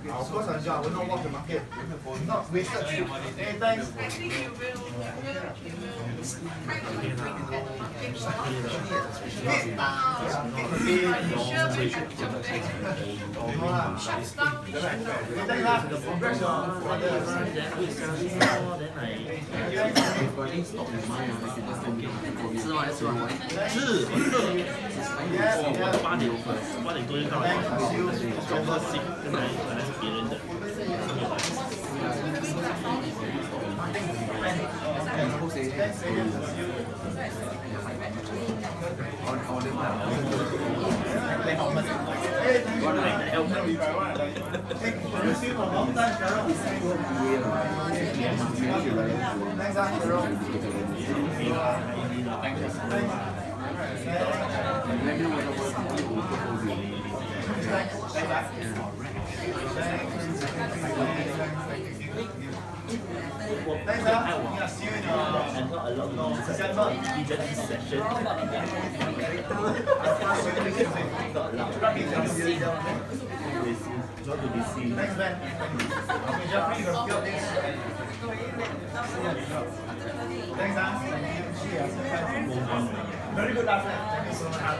Of course, I will not walk the market. Not wasted. Hey, thanks. I think you will. 我们在这边。